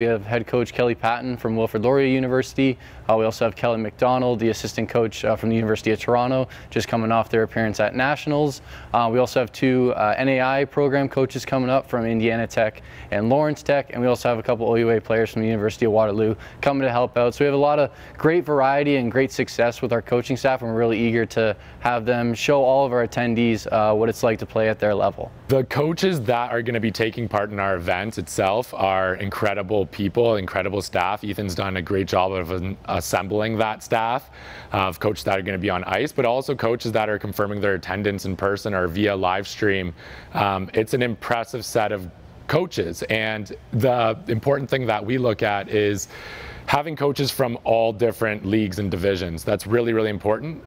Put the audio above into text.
We have head coach Kelly Patton from Wilfrid Laurier University. We also have Kelly McDonald, the assistant coach from the University of Toronto, just coming off their appearance at Nationals. We also have two NAI program coaches coming up from Indiana Tech and Lawrence Tech, and we also have a couple OUA players from the University of Waterloo coming to help out. So we have a lot of great variety and great success with our coaching staff, and we're really eager to have them show all of our attendees what it's like to play at their level. The coaches that are going to be taking part in our event itself are incredible people, incredible staff. Ethan's done a great job of assembling that staff of coaches that are going to be on ice, but also coaches that are confirming their attendance in person or via live stream. It's an impressive set of coaches, and the important thing that we look at is having coaches from all different leagues and divisions. That's really, really important.